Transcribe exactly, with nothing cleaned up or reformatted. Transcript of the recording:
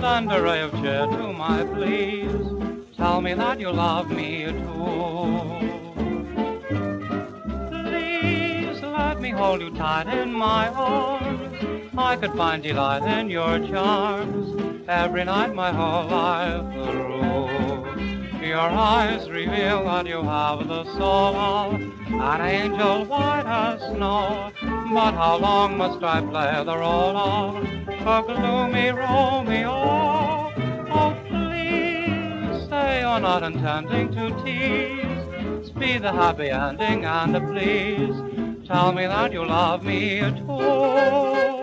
Thunder of cheer to my please, tell me that you love me too. Please let me hold you tight in my arms, I could find delight in your charms, every night my whole life through. Your eyes reveal that you have the soul of an angel white as snow, but how long must I play the role of a gloomy Romeo? Oh, please say you're not intending to tease, speed the happy ending and please tell me that you love me too.